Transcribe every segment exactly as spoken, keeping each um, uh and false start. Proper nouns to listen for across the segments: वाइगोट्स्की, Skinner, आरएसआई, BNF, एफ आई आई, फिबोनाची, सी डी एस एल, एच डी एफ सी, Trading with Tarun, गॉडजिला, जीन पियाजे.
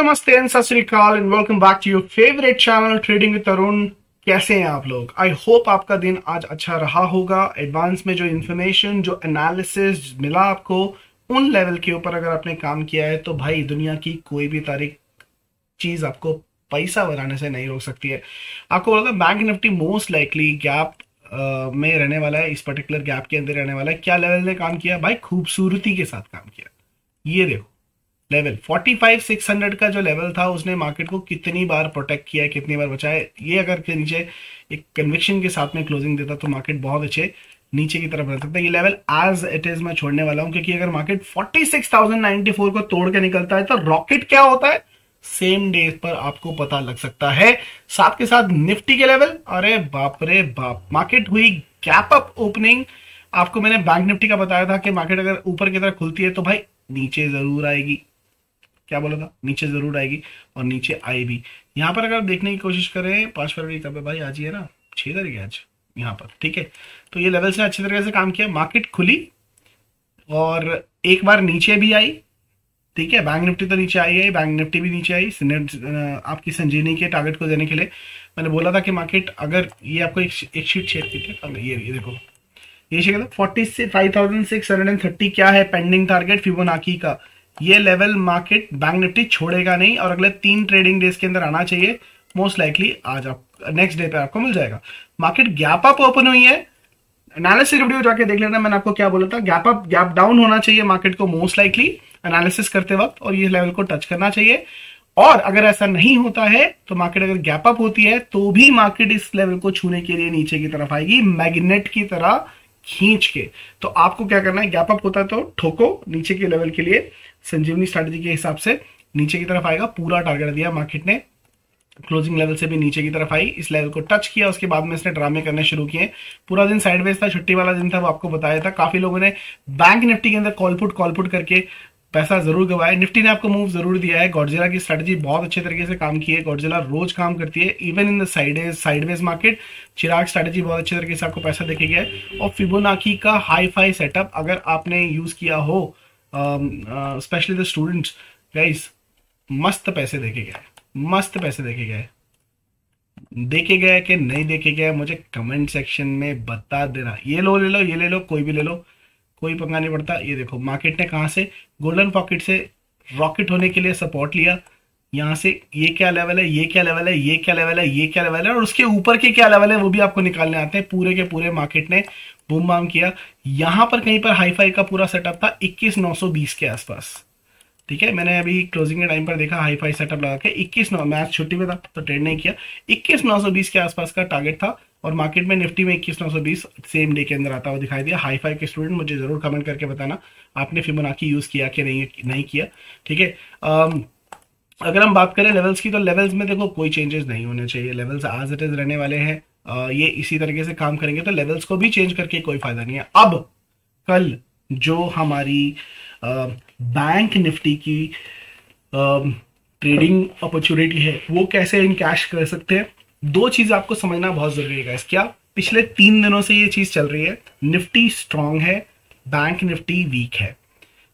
नमस्ते एंड सत श्री अकाल and welcome back to your favourite channel trading with Tarun. कैसे हैं आप लोग? आई होप आपका दिन आज अच्छा रहा होगा। एडवांस में जो इन्फॉर्मेशन जो एनालिसिस मिला आपको, उन लेवल के ऊपर अगर आपने काम किया है तो भाई दुनिया की कोई भी तारीख चीज आपको पैसा बनाने से नहीं रोक सकती है। आपको बोला था bank Nifty most likely gap Uh, में रहने वाला है, इस पर्टिकुलर गैप के अंदर रहने वाला है। क्या लेवल ने काम किया भाई? खूबसूरती के साथ काम किया। ये देखो लेवल पैंतालीस छह सौ का जो लेवल था, उसने मार्केट को कितनी बार प्रोटेक्ट किया है, कितनी बार बचाया। ये अगर के नीचे एक कन्विक्शन के साथ में क्लोजिंग देता तो मार्केट बहुत अच्छे नीचे की तरफ रह सकता है। ये लेवल एज इट इज मैं छोड़ने वाला हूं, क्योंकि अगर market forty six thousand ninety four को तोड़ के निकलता है तो रॉकेट क्या होता है सेम डे पर आपको पता लग सकता है। साथ के साथ निफ्टी के लेवल, अरे बाप रे बाप, मार्केट हुई गैप अप ओपनिंग। आपको मैंने बैंक निफ्टी का बताया था कि मार्केट अगर ऊपर की तरफ खुलती है तो भाई नीचे जरूर आएगी। क्या बोला था? नीचे जरूर आएगी, और नीचे आई भी। यहां पर अगर देखने की कोशिश करें, पांच फरवरी तब भाई आज ही है ना, छह तारीख है आज यहाँ पर, ठीक है। तो ये लेवल से अच्छी तरीके से काम किया, मार्केट खुली और एक बार नीचे भी आई, ठीक है। बैंक निफ्टी तो नीचे आई है, बैंक निफ्टी भी नीचे आई आपकी संजीवनी के टारगेट को देने के लिए। मैंने बोला था कि मार्केट अगर ये आपको एक, एक शीट चेक की थी, ये ये देखो ये शेयर था फोर्टी से five thousand six hundred and thirty क्या है पेंडिंग टारगेट फिबोनाची का। ये लेवल मार्केट बैंक निफ्टी छोड़ेगा नहीं और अगले तीन ट्रेडिंग डेज के अंदर आना चाहिए। मोस्ट लाइकली आज आप नेक्स्ट डे पर आपको मिल जाएगा। मार्केट गैप अप ओपन हुई है, एनालिसिस वीडियो जाके देख लेना। मैंने आपको क्या बोला था, गैप अप गैप डाउन होना चाहिए मार्केट को मोस्ट लाइकली एनालिसिस करते वक्त, और ये लेवल को टच करना चाहिए। और अगर ऐसा नहीं होता है तो मार्केट अगर गैप अप होती है तो भी मार्केट इस लेवल को छूने के लिए नीचे की तरफ आएगी मैग्नेट की तरह खींच के। तो आपको क्या करना है, गैप अप होता है तो ठोको नीचे के लेवल के लिए, संजीवनी स्ट्रेटेजी के हिसाब से नीचे की तरफ आएगा। पूरा टारगेट दिया मार्केट ने, क्लोजिंग लेवल से भी नीचे की तरफ आई, इस लेवल को टच किया, उसके बाद में इसने ड्रामे करने शुरू किए। पूरा दिन साइडवेज था, छुट्टी वाला दिन था, वो आपको बताया था। काफी लोगों ने बैंक निफ्टी के अंदर कॉलपुट कॉलपुट करके पैसा जरूर गवाए। निफ्टी ने आपको मूव जरूर दिया है। गॉडजिला की स्ट्रेटजी बहुत अच्छे तरीके से काम की है। गॉडजिला रोज काम करती है even in the sideways sideways market. Chirag strategy बहुत अच्छे तरीके से आपको पैसा देके गया है। और फिबोनाची का हाई फाई सेटअप अगर आपने यूज किया हो, स्पेशली द स्टूडेंट्स गाइस, मस्त पैसे देखे गए, मस्त पैसे देखे गए। देखे गए कि नहीं देखे गए मुझे कमेंट सेक्शन में बता देना। ये लो ले लो, ये ले लो, कोई भी ले लो, कोई पंगा नहीं पड़ता। ये देखो मार्केट ने कहां से गोल्डन पॉकेट से रॉकेट होने के लिए सपोर्ट लिया, यहां से ये क्या लेवल है, ये क्या लेवल है, ये क्या लेवल है, ये क्या लेवल है, और उसके ऊपर के क्या लेवल है वो भी आपको निकालने आते हैं। पूरे के पूरे मार्केट ने बूम बाम किया। यहां पर कहीं पर हाई फाई का पूरा सेटअप था इक्कीस नौ सौ बीस के आसपास, ठीक है। मैंने अभी क्लोजिंग के टाइम पर देखा हाई फाई सेटअप लगा के इक्कीस नौ, मैं आज छुट्टी पे था तो ट्रेड नहीं किया। इक्कीस नौ सौ बीस के आसपास का टारगेट था और मार्केट में निफ्टी में इक्कीस नौ सौ बीस सेम डे के अंदर आता हुआ दिखाई दिया। हाई फाई के स्टूडेंट मुझे जरूर कमेंट करके बताना आपने फिबोनाची यूज किया कि नहीं नहीं किया, ठीक है। अगर हम बात करें लेवल्स की तो लेवल्स में देखो कोई चेंजेस नहीं होने चाहिए। लेवल्स आज इट इज रहने वाले हैं, ये इसी तरीके से काम करेंगे तो लेवल्स को भी चेंज करके कोई फायदा नहीं है। अब कल जो हमारी बैंक निफ्टी की ट्रेडिंग अपॉर्चुनिटी है वो कैसे इनकैश कर सकते हैं, दो चीज आपको समझना बहुत जरूरी है। क्या पिछले तीन दिनों से ये चीज चल रही है, निफ्टी स्ट्रांग है, बैंक निफ्टी वीक है।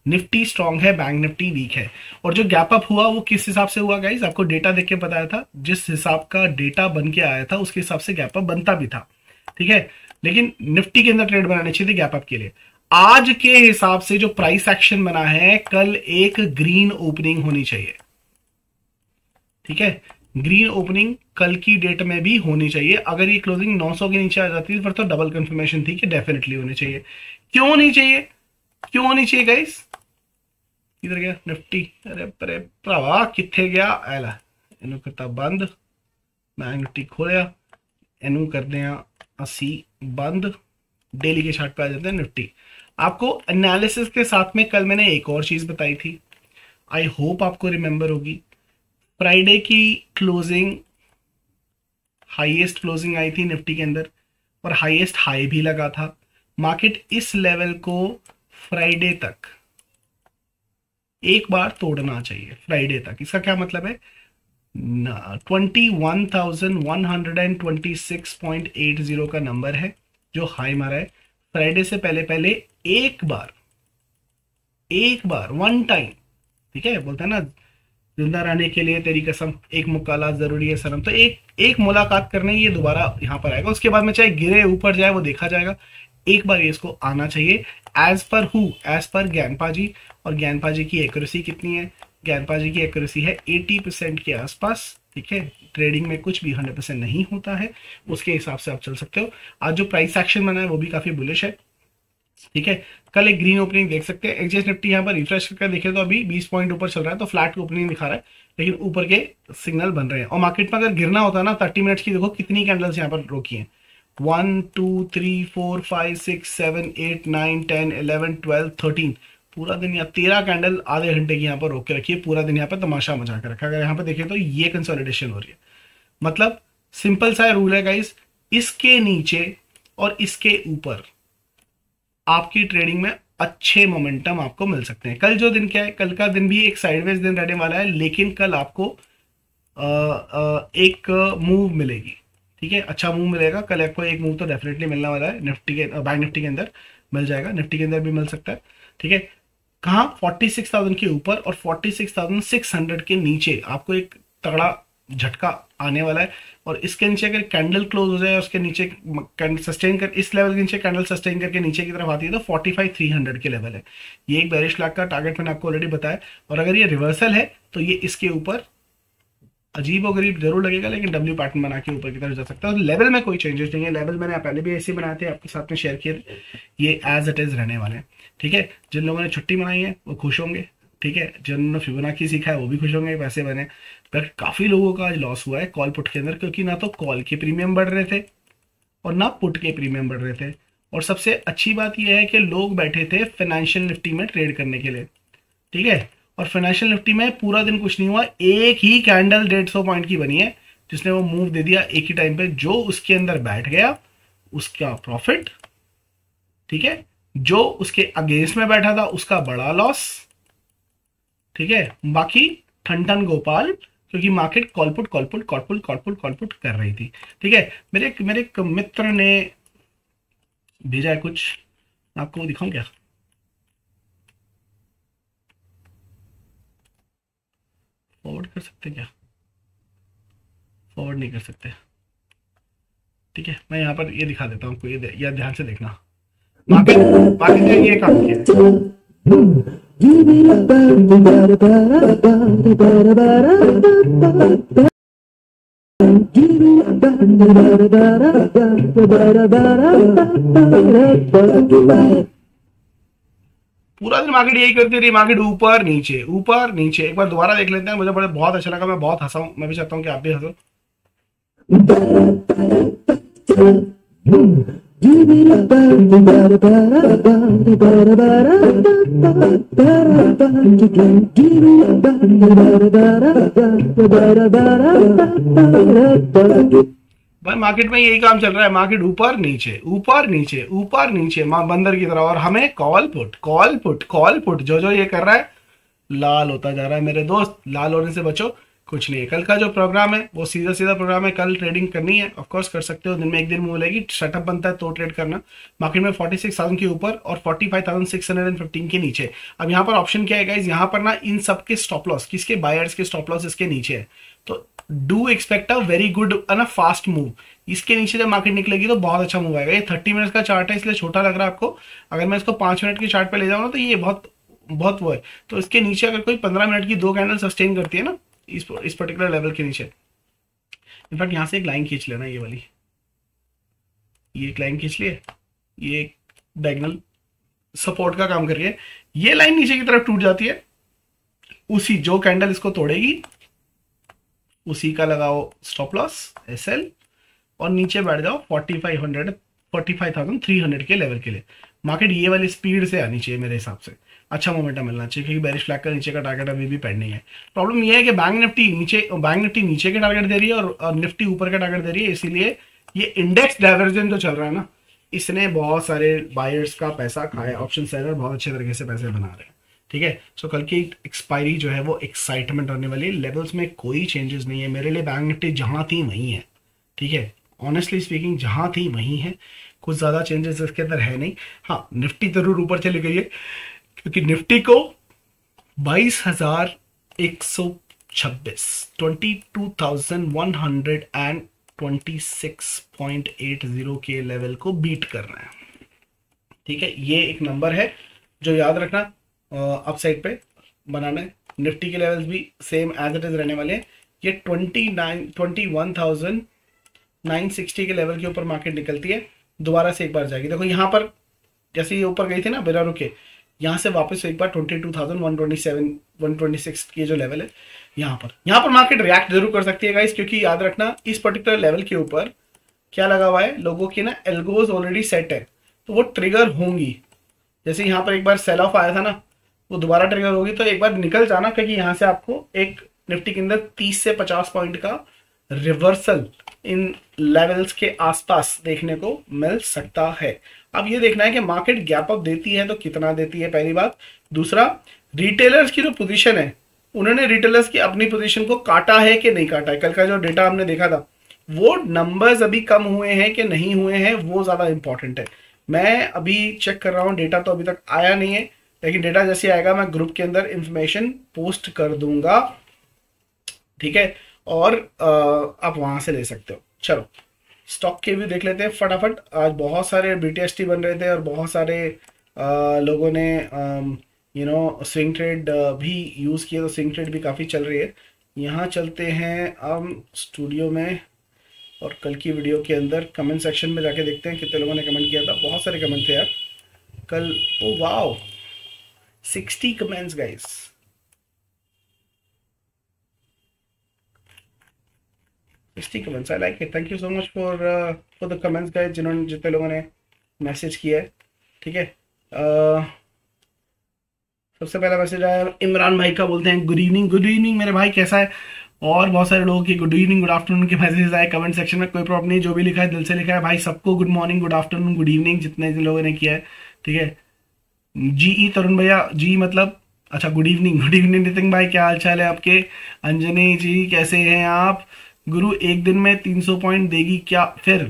निफ्टी स्ट्रांग है, बैंक निफ्टी वीक है। और जो गैप अप हुआ वो किस हिसाब से हुआ गाइस, आपको डेटा देख के बताया था। जिस हिसाब का डेटा बन के आया था उसके हिसाब से गैप अप बनता भी था, ठीक है। लेकिन निफ्टी के अंदर ट्रेड बनाने चाहिए गैप अप के लिए। आज के हिसाब से जो प्राइस एक्शन बना है, कल एक ग्रीन ओपनिंग होनी चाहिए, ठीक है। ग्रीन ओपनिंग कल की डेट में भी होनी चाहिए। अगर ये क्लोजिंग नौ सौ के नीचे आ जाती है फिर तो डबल कंफर्मेशन थी कि डेफिनेटली होनी चाहिए। क्यों नहीं चाहिए, क्यों होनी चाहिए गाइस? इधर गया निफ्टी, अरे अरे प्रवाह किथे गया, एला इनू करता बंद, बैंक निफ्टी खोलिया, इनू कर दिया अस्सी बंद, डेली के चार्ट पे आ जाते हैं निफ्टी। आपको एनालिसिस के साथ में कल मैंने एक और चीज बताई थी, आई होप आपको रिमेंबर होगी। फ्राइडे की क्लोजिंग हाईएस्ट क्लोजिंग आई थी निफ्टी के अंदर और हाईएस्ट हाई भी लगा था। मार्केट इस लेवल को फ्राइडे तक एक बार तोड़ना चाहिए। फ्राइडे तक इसका क्या मतलब है, इक्कीस हज़ार एक सौ छब्बीस पॉइंट अस्सी का नंबर है जो हाई मारा है। फ्राइडे से पहले पहले एक बार एक बार वन टाइम, ठीक है, बोलते हैं ना जिंदा रहने के लिए तेरी कसम, एक मुकाला जरूरी है सनम। तो एक एक मुलाकात करने ये दोबारा यहाँ पर आएगा, उसके बाद में चाहे गिरे ऊपर जाए वो देखा जाएगा, एक बार ये इसको आना चाहिए। As per who, as per ज्ञानपा जी, और ज्ञानपा जी की एक्यूरेसी कितनी है? ज्ञानपा जी की एक्यूरेसी है अस्सी परसेंट के आसपास, ठीक है। ट्रेडिंग में कुछ भी सौ परसेंट नहीं होता है, उसके हिसाब से आप चल सकते हो। आज जो प्राइस एक्शन बना है वो भी काफी बुलिश है, ठीक है। कल एक ग्रीन ओपनिंग देख सकते हैं। एक्सचेंज निफ्टी यहाँ पर रिफ्रेश करके देखे तो अभी बीस पॉइंट ऊपर चल रहा है, तो फ्लैट ओपनिंग दिखा रहा है, लेकिन ऊपर के सिग्नल बन रहे हैं। और मार्केट में अगर गिरना होता है ना, थर्टी मिनट्स की देखो कितनी कैंडल्स यहाँ पर रोकी है, one two three four five six seven eight nine ten eleven twelve thirteen, पूरा दिन यहाँ तेरह कैंडल आधे घंटे की यहाँ पर रोक के रखिए, पूरा दिन यहाँ पर तमाशा मचा के रखा। अगर यहाँ पर देखें तो ये कंसोलिडेशन हो रही है, मतलब सिंपल सा रूल है गाइस, इसके नीचे और इसके ऊपर आपकी ट्रेडिंग में अच्छे मोमेंटम आपको मिल सकते हैं। कल जो दिन क्या है, कल का दिन भी एक साइडवेज दिन रहने वाला है, लेकिन कल आपको आ, आ, एक मूव मिलेगी, ठीक है, अच्छा मूव मिलेगा। कल आपको एक मूव तो डेफिनेटली मिलने वाला है, निफ्टी के बैंक निफ्टी के अंदर मिल जाएगा, निफ्टी के अंदर भी मिल सकता है, ठीक है। कहाँ, छियालीस हज़ार के ऊपर और छियालीस हज़ार छह सौ के नीचे आपको एक तगड़ा झटका आने वाला है। और इसके नीचे अगर कैंडल क्लोज हो जाए, उसके नीचे सस्टेन कर, इस लेवल के नीचे कैंडल सस्टेन करके नीचे की तरफ आती है तो पैंतालीस हज़ार तीन सौ के लेवल है। ये एक बेरिश फ्लैग का टारगेट मैंने आपको ऑलरेडी बताया। और अगर ये रिवर्सल है तो ये इसके ऊपर अजीब और गरीब जरूर लगेगा, लेकिन डब्ल्यू पैटर्न बना के ऊपर की तरफ जा सकता है। लेवल में कोई चेंजेस नहीं है, लेवल मैंने पहले भी ऐसे बनाए थे, आपके साथ में शेयर किए थे, ये एज इट इज रहने वाले हैं, ठीक है। जिन लोगों ने छुट्टी मनाई है वो खुश होंगे, ठीक है, जिन्होंने फिबोनाची सीखा है वो भी खुश होंगे, पैसे बने। पर काफी लोगों का आज लॉस हुआ है कॉल पुट के अंदर, क्योंकि ना तो कॉल के प्रीमियम बढ़ रहे थे और ना पुट के प्रीमियम बढ़ रहे थे। और सबसे अच्छी बात यह है कि लोग बैठे थे फाइनेंशियल निफ्टी में ट्रेड करने के लिए, ठीक है, और फाइनेंशियल निफ्टी में पूरा दिन कुछ नहीं हुआ, एक ही कैंडल डेढ़ सौ पॉइंट की बनी है जिसने वो मूव दे दिया एक ही टाइम पे, जो उसके अंदर बैठ गया उसका प्रॉफिट, ठीक है, जो उसके अगेंस्ट में बैठा था उसका बड़ा लॉस, ठीक है। बाकी ठंडन गोपाल, क्योंकि मार्केट कॉलपुट कॉलपुट कॉलपुट कॉलपुट कॉलपुट कर रही थी, ठीक है। मेरे मेरे एक मित्र ने भेजा है कुछ, आपको दिखाऊं क्या? फॉरवर्ड कर सकते क्या? फॉरवर्ड नहीं कर सकते, ठीक है। मैं यहाँ पर ये दिखा देता हूँ आपको, ये या ध्यान से देखना, मार्केट मार्केट ने ये काम किया पूरा दिन, मार्केट यही करती रही, मार्केट ऊपर नीचे ऊपर नीचे। एक बार दोबारा देख लेते हैं, मुझे बड़े बहुत अच्छा लगा, मैं बहुत हंसा हूं, मैं भी चाहता हूँ कि आप भी हंसो। मार्केट में यही काम चल रहा है, मार्केट ऊपर नीचे ऊपर नीचे ऊपर नीचे, मां बंदर की तरह। और हमें call put call put call put, जो जो ये कर रहा है लाल होता जा रहा है मेरे दोस्त, लाल होने से बचो, कुछ नहीं है। कल का जो प्रोग्राम है वो सीधा सीधा प्रोग्राम है, कल ट्रेडिंग करनी है ऑफ कोर्स कर सकते हो, दिन में एक दिन मूव लेगी, सेटअप बनता है तो ट्रेड करना। मार्केट में छियालीस हज़ार के ऊपर और पैंतालीस हज़ार छह सौ पंद्रह के नीचे। अब यहाँ पर ऑप्शन क्या है गाइस, यहाँ पर ना इन सब के स्टॉप लॉस, किसके बायर्स के स्टॉप लॉस इसके नीचे है, तो do expect a very good and fast move. इसके नीचे जब मार्केट निकलेगी तो बहुत अच्छा मूव आएगा। ये थर्टी मिनट्स का चार्ट है इसलिए छोटा लग रहा है आपको, अगर मैं इसको पांच मिनट के चार्ट पर ले जाऊँ ना तो ये बहुत बहुत वो है। तो इसके नीचे अगर कोई पंद्रह मिनट की दो कैंडल सस्टेन करती है ना इस इस पर्टिकुलर लेवल के नीचे, इनफैक्ट यहाँ से एक लाइन खींच लेना, ये वाली, ये एक लाइन खींच लिए, ये एक डायगोनल सपोर्ट का काम करिए, ये लाइन नीचे की तरफ टूट जाती है, उसी जो कैंडल इसको तोड़ेगी उसी का लगाओ स्टॉप लॉस एसएल और नीचे बैठ जाओ पैंतालीस हज़ार पैंतालीस हज़ार तीन सौ के लेवल के लिए। मार्केट ये वाली स्पीड से आनी चाहिए मेरे हिसाब से, अच्छा मोमेंटम मिलना चाहिए, क्योंकि बेरिश फ्लैग का नीचे का टारगेट अभी भी पेंडिंग है। प्रॉब्लम ये है कि बैंक निफ्टी नीचे बैंक निफ्टी नीचे के टारगेट दे रही है और निफ्टी ऊपर का टारगेट दे रही है, इसीलिए ये इंडेक्स डाइवर्जन जो चल रहा है ना इसने बहुत सारे बायर्स का पैसा खाया, ऑप्शन सेलर बहुत अच्छे तरीके से पैसे बना रहे हैं, ठीक है। सो कल की एक्सपायरी जो है वो एक्साइटमेंट रहने वाली है। लेवल्स में कोई चेंजेस नहीं है मेरे लिए, बैंक निफ्टी जहाँ थी वहीं है, ठीक है, ऑनेस्टली स्पीकिंग जहाँ थी वहीं है, कुछ ज़्यादा चेंजेस इसके अंदर है नहीं। हाँ, निफ्टी जरूर ऊपर चली गई है, क्योंकि निफ्टी को बाईस हज़ार एक सौ छब्बीस twenty two thousand one hundred and twenty six point eight zero के लेवल को बीट कर रहे हैं। ठीक है, ये एक नंबर है जो याद रखना अप साइड पे बनाना। निफ्टी के लेवल्स भी सेम एज इट इज रहने वाले हैं। ये twenty nine twenty one thousand nine sixty के लेवल के ऊपर मार्केट निकलती है, दोबारा से एक बार जाएगी। देखो यहाँ पर जैसे ये ऊपर गई थी ना बिना रुके, यहाँ से वापस एक बार twenty two thousand one twenty seven one twenty six के जो लेवल है यहाँ पर, यहाँ पर मार्केट रिएक्ट जरूर कर सकती है गाइस, क्योंकि याद रखना इस पर्टिकुलर लेवल के ऊपर क्या लगा हुआ है, लोगों की ना एल्गोज ऑलरेडी सेट है, तो वो ट्रिगर होंगी। जैसे यहाँ पर एक बार सेल ऑफ आया था ना, वो दोबारा ट्रिगर होगी, तो एक बार निकल जाना, क्योंकि यहाँ से आपको एक निफ्टी के अंदर तीस से पचास पॉइंट का रिवर्सल इन लेवल्स के आसपास देखने को मिल सकता है। अब ये देखना है कि मार्केट गैप अप देती है तो कितना देती है, पहली बात। दूसरा, रिटेलर्स की जो पोजिशन है, उन्होंने रिटेलर्स की अपनी पोजिशन को काटा है कि नहीं काटा है। कल का जो डेटा हमने देखा था, वो नंबर्स अभी कम हुए हैं कि नहीं हुए हैं, वो ज़्यादा इंपॉर्टेंट है। मैं अभी चेक कर रहा हूँ, डेटा तो अभी तक आया नहीं है, लेकिन डेटा जैसे आएगा मैं ग्रुप के अंदर इंफॉर्मेशन पोस्ट कर दूंगा। ठीक है, और आप वहां से ले सकते हो। चलो स्टॉक के भी देख लेते हैं फटाफट। आज बहुत सारे बीटीएसटी बन रहे थे और बहुत सारे आ, लोगों ने यू नो स्विंग ट्रेड भी यूज़ किया, तो स्विंग ट्रेड भी काफ़ी चल रही है। यहाँ चलते हैं हम स्टूडियो में, और कल की वीडियो के अंदर कमेंट सेक्शन में जाके देखते हैं कितने लोगों ने कमेंट किया था। बहुत सारे कमेंट थे यार कल। Oh wow, sixty comments guys. Sixty comments, I like it. Thank you so much for for the comments guys, जिन्होंने जितने लोगों ने मैसेज किया है। ठीक है, uh, सबसे पहला मैसेज आया इमरान भाई का, बोलते हैं गुड इवनिंग। गुड इवनिंग मेरे भाई, कैसा है? और बहुत सारे लोगों की गुड इवनिंग गुड आफ्टरनून के मैसेजेस आए कमेंट सेक्शन में। कोई प्रॉब्लम नहीं, जो भी लिखा है दिल से लिखा है भाई, सबको good morning good afternoon good evening जितने लोगों ने किया है। ठीक है, जी ई तरुण भैया, जी मतलब अच्छा, good evening. Good evening Nitin भाई, क्या हाल चाल है आपके? अंजनी जी, कैसे हैं आप? गुरु, एक दिन में तीन सौ पॉइंट देगी क्या? फिर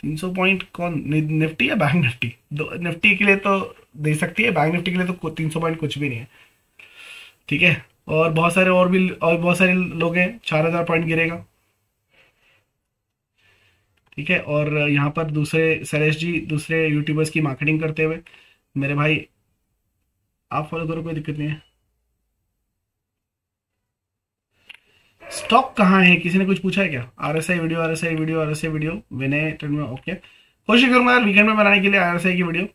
तीन सौ पॉइंट कौन, निफ्टी या बैंक निफ्टी? दो निफ्टी के लिए तो दे सकती है, बैंक निफ्टी के लिए तो तीन सौ पॉइंट कुछ भी नहीं है। ठीक है, और बहुत सारे और भी और बहुत सारे लोग हैं, चार हजार पॉइंट गिरेगा। ठीक है, और यहाँ पर दूसरे सरेश जी, दूसरे यूट्यूबर्स की मार्केटिंग करते हुए। मेरे भाई आप फॉलो करो, कोई दिक्कत नहीं है। स्टॉक कहाँ है, किसी ने कुछ पूछा है क्या? आरएसआई video, आरएसआई video, आरएसआई video Vinay trend में। ओके, कोशिश करूंगा यार वीकेंड में बनाने के लिए आरएसआई की video.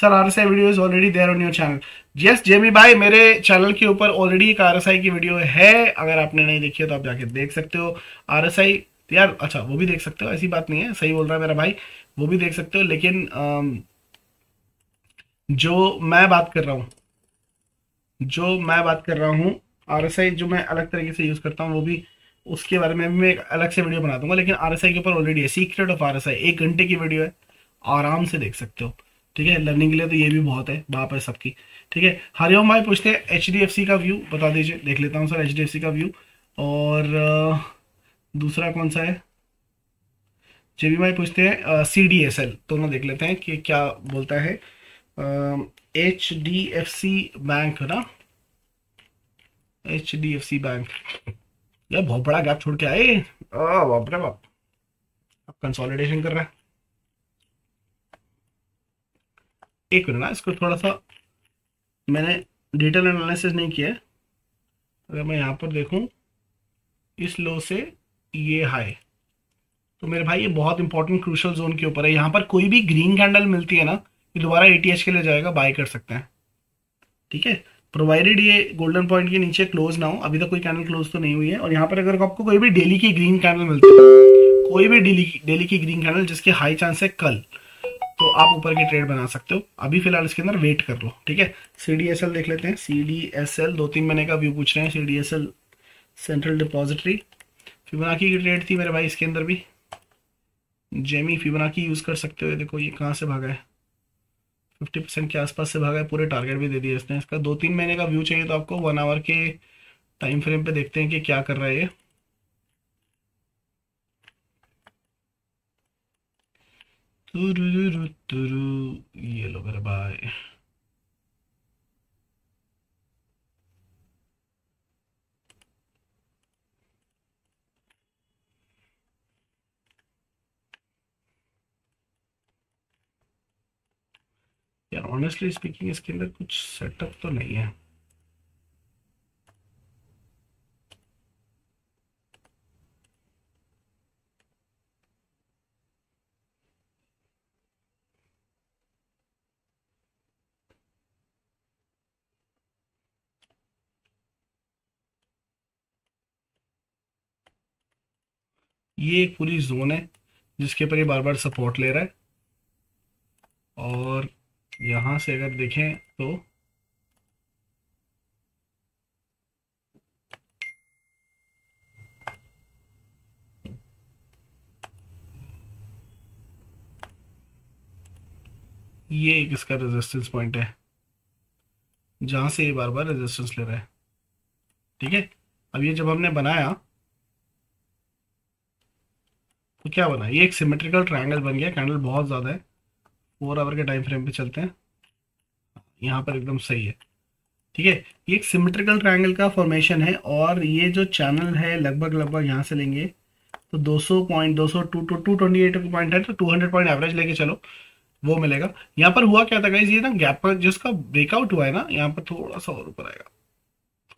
Sir आरएसआई video is already there on your channel? Yes Jamie भाई, मेरे चैनल के ऊपर ऑलरेडी एक आरएसआई की वीडियो है, अगर आपने नहीं देखी है तो आप जाके देख सकते हो। आरएसआई यार, अच्छा वो भी देख सकते हो, ऐसी बात नहीं है, सही बोल रहा है मेरा भाई, वो भी देख सकते हो। लेकिन जो मैं बात कर रहा हूँ जो मैं बात कर रहा हूँ आरएसआई जो मैं अलग तरीके से यूज करता हूँ, वो भी उसके बारे में भी मैं एक अलग से वीडियो बना दूंगा। लेकिन आरएसआई के ऊपर ऑलरेडी है, सीक्रेट ऑफ आरएसआई, एक घंटे की वीडियो है, आराम से देख सकते हो। ठीक है, लर्निंग के लिए तो ये भी बहुत है, बाप है सबकी। ठीक है, हरिओम भाई पूछते हैं एच डी एफ सी का व्यू बता दीजिए, देख लेता हूँ sir एच डी एफ सी का व्यू। और दूसरा कौन सा है? जेबी भाई पूछते हैं सी डी एस एल, दोनों देख लेते हैं कि क्या बोलता है। एच डी एफ सी bank ना, एच डी एफ सी bank यार बहुत बड़ा गैप छोड़ के आए, बाप रे बाप, अब कंसोलिडेशन कर रहा है। एक मिनट ना, इसको थोड़ा सा मैंने डिटेल एनालिसिस नहीं किया है। अगर मैं यहाँ पर देखूँ, इस लो से ये हाई, तो मेरे भाई ये बहुत इंपॉर्टेंट क्रूशल जोन के ऊपर है। यहाँ पर कोई भी ग्रीन कैंडल मिलती है ना, ये दोबारा एटीएच के लिए जाएगा, बाय कर सकते हैं। ठीक है, प्रोवाइडेड ये गोल्डन पॉइंट के नीचे क्लोज ना हो। अभी तक कोई कैंडल क्लोज तो नहीं हुई है। और यहाँ पर अगर आपको कोई भी डेली की ग्रीन कैंडल मिलती है, कोई भी डेली डेली की ग्रीन कैंडल जिसके हाई चांस है कल, तो आप ऊपर की ट्रेड बना सकते हो। अभी फिलहाल इसके अंदर वेट कर लो। ठीक है, सी डी एस एल देख लेते हैं। सी डी एस एल दो तीन महीने का व्यू पूछ रहे हैं। सी डी एस एल central depository, फिबोनाची की ट्रेड थी मेरे भाई इसके अंदर भी। जेमी, फिबोनाची यूज़ कर सकते हो। देखो ये कहाँ से भागा है, फिफ्टी परसेंट के आसपास से भागा है, पूरे टारगेट भी दे दिए इसने। इसका दो तीन महीने का व्यू चाहिए तो आपको वन आवर के टाइम फ्रेम पर देखते हैं कि क्या कर रहा है ये। तुरु तुरु ये लो मेरे भाई, यार ऑनेस्टली स्पीकिंग इसके अंदर कुछ सेटअप तो नहीं है। ये एक पूरी जोन है जिसके ऊपर ये बार बार सपोर्ट ले रहा है, और यहाँ से अगर देखें तो ये एक इसका रेजिस्टेंस पॉइंट है जहाँ से ये बार बार रेजिस्टेंस ले रहा है। ठीक है, अब ये जब हमने बनाया तो क्या बना, ये एक सिमेट्रिकल ट्रायंगल बन गया। कैंडल बहुत ज़्यादा है, फोर आवर के टाइम फ्रेम पे चलते हैं, यहाँ पर एकदम सही है। ठीक है, ये एक सिमेट्रिकल ट्रायंगल का फॉर्मेशन है, और ये जो चैनल है लगभग लगभग यहाँ से लेंगे तो दो सौ पॉइंट दो सौ two two two twenty eight point है, तो दो सौ पॉइंट एवरेज लेके चलो, वो मिलेगा। यहाँ पर हुआ क्या था गाइस, ये ना गैप पर जिसका ब्रेकआउट हुआ है ना, यहाँ पर थोड़ा सा और ऊपर आएगा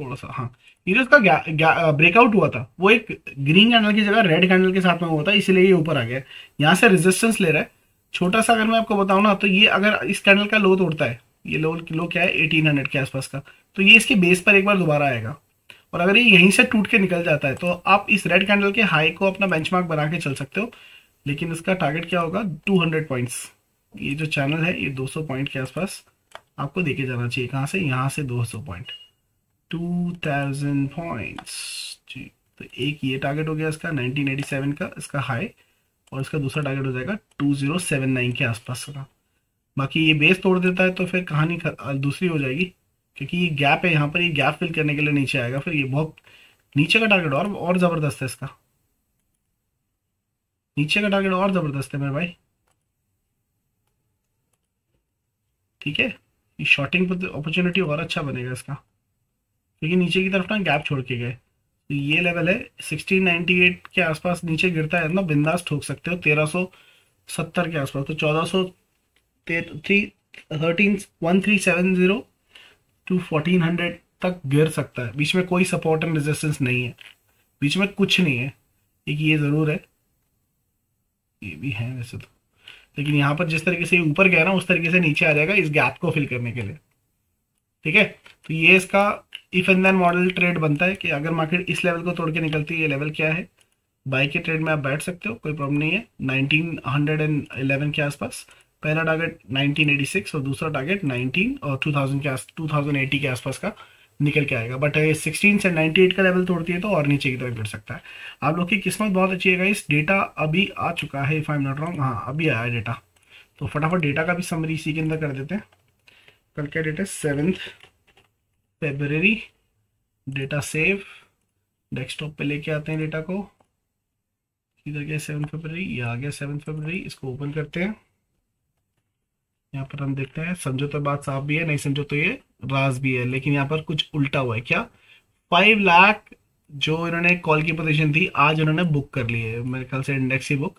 थोड़ा सा, हाँ ये जो इसका ब्रेकआउट हुआ था वो एक ग्रीन कैंडल की जगह रेड कैंडल के साथ में हुआ था, इसलिए ये ऊपर आ गया। यहाँ से रेजिस्टेंस ले रहा है छोटा सा, अगर मैं आपको बताऊँ ना, तो ये अगर इस कैंडल का लो तोड़ता है, ये लो लो क्या है अठारह सौ के आसपास का, तो ये इसके बेस पर एक बार दोबारा आएगा, और अगर ये यहीं से टूट के निकल जाता है तो आप इस रेड कैंडल के हाई को अपना बेंचमार्क बना के चल सकते हो। लेकिन इसका टारगेट क्या होगा, दो सौ पॉइंट्स। ये जो चैनल है ये दो सौ पॉइंट के आसपास आपको देके जाना चाहिए। कहाँ से, यहाँ से दो सौ पॉइंट, दो हज़ार पॉइंट्स जी। तो एक ये टारगेट हो गया इसका नाइनटीन एटी सेवन का, इसका हाई, और इसका दूसरा टारगेट हो जाएगा दो हज़ार उन्यासी के आसपास का। बाकी ये बेस तोड़ देता है तो फिर कहानी दूसरी हो जाएगी, क्योंकि ये गैप है यहाँ पर, ये गैप फिल करने के लिए नीचे आएगा, फिर ये बहुत नीचे का टारगेट और और ज़बरदस्त है, इसका नीचे का टारगेट और ज़बरदस्त है मेरे भाई। ठीक है, ये शॉर्टिंग पर अपॉर्चुनिटी और अच्छा बनेगा इसका, क्योंकि नीचे की तरफ ना गैप छोड़ के गए। तो ये लेवल है सोलह सौ अट्ठानवे के आसपास, नीचे गिरता है ना बिंदास ठोक सकते हो तेरह सौ सत्तर के आसपास। तो चौदह सौ तेरह हज़ार एक सौ सत्तर टू चौदह सौ तक गिर सकता है। बीच में कोई सपोर्ट एंड रेजिस्टेंस नहीं है, बीच में कुछ नहीं है। एक ये ज़रूर है, ये भी है वैसे तो, लेकिन यहाँ पर जिस तरीके से ऊपर गया ना उस तरीके से नीचे आ जाएगा इस गैप को फिल करने के लिए। ठीक है, तो ये इसका if and then model trade बनता है कि अगर मार्केट इस लेवल को तोड़ के निकलती है, ये लेवल क्या है, बाय के ट्रेड में आप बैठ सकते हो, कोई प्रॉब्लम नहीं है। नाइनटीन हंड्रेड इलेवन के आसपास पहला टारगेट नाइनटीन एटी सिक्स और दूसरा टारगेट नाइनटीन और दो हज़ार के दो हज़ार अस्सी के आसपास का निकल के आएगा। बट सिक्सटीन से नाइनटी एट का लेवल तोड़ती है तो और नीचे की तरफ गिर सकता है। आप लोग की किस्मत बहुत अच्छी है, इस डेटा अभी आ चुका है, if I am not wrong, हाँ अभी आया डेटा। तो फटाफट डेटा का भी समरी इसी के अंदर कर देते हैं। कल क्या डेट है, seventh February. Data save, desktop पे लेके आते हैं डेटा को, इधर गया सेवन्थ फेब्रवरी, ये आ गया सेवन्थ फेब्रवरी। इसको ओपन करते हैं, यहाँ पर हम देखते हैं, समझो तो बात साफ भी है, नहीं समझो तो ये राज भी है। लेकिन यहाँ पर कुछ उल्टा हुआ है, क्या, फाइव लाख जो इन्होंने कॉल की पोजीशन थी आज उन्होंने बुक कर ली है, मेरे ख्याल से इंडेक्स ही बुक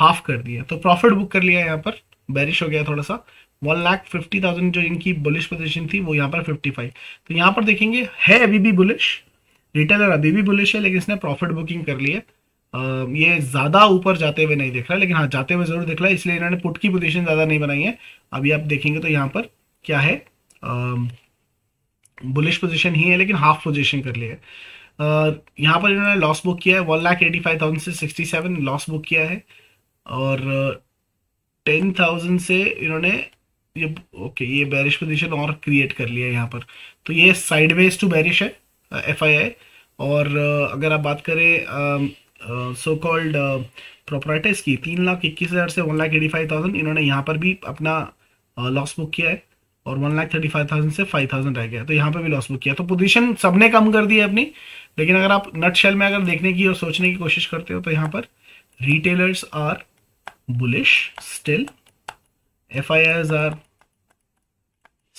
हाफ कर दिया, तो प्रॉफिट बुक कर लिया है। यहाँ पर बैरिश हो गया थोड़ा सा, वन लाख फिफ्टी थाउजेंड जो इनकी बुलिश पोजीशन थी वो यहाँ पर फिफ्टी फाइव। तो यहाँ पर देखेंगे है अभी भी बुलिश, रिटेलर अभी भी बुलिश है, लेकिन इसने प्रॉफिट बुकिंग कर ली है। ये ज़्यादा ऊपर जाते हुए नहीं दिख रहा, लेकिन हाँ जाते हुए ज़रूर दिख रहा है, इसलिए इन्होंने पुट की पोजीशन ज़्यादा नहीं बनाई है। अभी आप देखेंगे तो यहाँ पर क्या है, बुलिश पोजिशन ही है, लेकिन हाफ पोजिशन कर लिया है। यहाँ पर इन्होंने लॉस बुक किया है one lakh eighty five thousand से सिक्सटी सेवन लॉस बुक किया है, और टेन थाउजेंड से इन्होंने ये ओके ये बैरिश पोजीशन और क्रिएट कर लिया है यहाँ पर। तो ये sideways to bearish F एफ आई आई। और अगर आप बात करें सो कॉल्ड प्रॉपर्टीज की, तीन लाख इक्कीस हज़ार से one lakh eighty five thousand इन्होंने यहाँ पर भी अपना लॉस बुक किया है, और one lakh thirty five thousand से फाइव थाउजेंड रह गया, तो यहाँ पर भी लॉस बुक किया। तो पोजीशन सबने कम कर दी है अपनी, लेकिन अगर आप नट शेल में अगर देखने की और सोचने की कोशिश करते हो तो यहाँ पर retailers are bullish still, F I Is are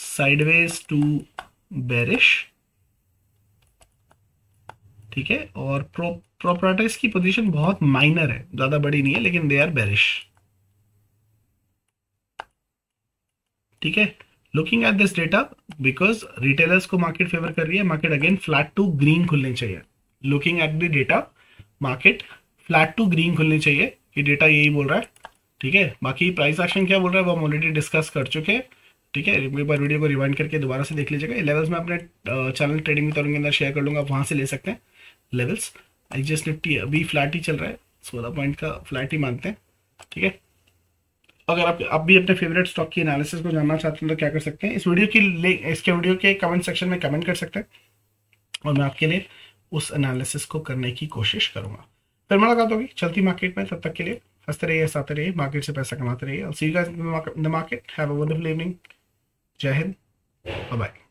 sideways to bearish, ठीक है, और proprietors की पोजीशन बहुत माइनर है, ज्यादा बड़ी नहीं है, लेकिन दे आर बेरिश। ठीक है। Looking at this data because retailers को मार्केट फेवर कर रही है, market again flat to green खुलने चाहिए। Looking at the data market flat to green खुलने चाहिए, ये डेटा यही बोल रहा है ठीक है। बाकी प्राइस एक्शन क्या बोल रहा है वो हम ऑलरेडी डिस्कस कर चुके हैं ठीक है। एक बार वीडियो को रिवाइंड करके दोबारा से देख लीजिएगा। लेवल्स में अपने चैनल ट्रेडिंग विद तरुण के अंदर शेयर कर लूंगा, आप वहां से ले सकते हैं लेवल्स। आई जस्ट निफ्टी अभी फ्लैट ही चल रहा है, सोलह पॉइंट का फ्लैट ही मानते हैं ठीक है। अगर आप आप भी अपने फेवरेट स्टॉक की एनालिसिस को जानना चाहते हैं तो क्या कर सकते हैं, इस वीडियो की लिंक इसके वीडियो के कमेंट सेक्शन में कमेंट कर सकते हैं और मैं आपके लिए उस एनालिसिस को करने की कोशिश करूंगा। फिर मुलाकात होगी चलती मार्केट में, तब तक के लिए हंसते रहिए, हंसाते रहिए, मार्केट से पैसा कमाते रहिए। See you guys in the market, have a wonderful evening, जय हिंद, बाय बाय।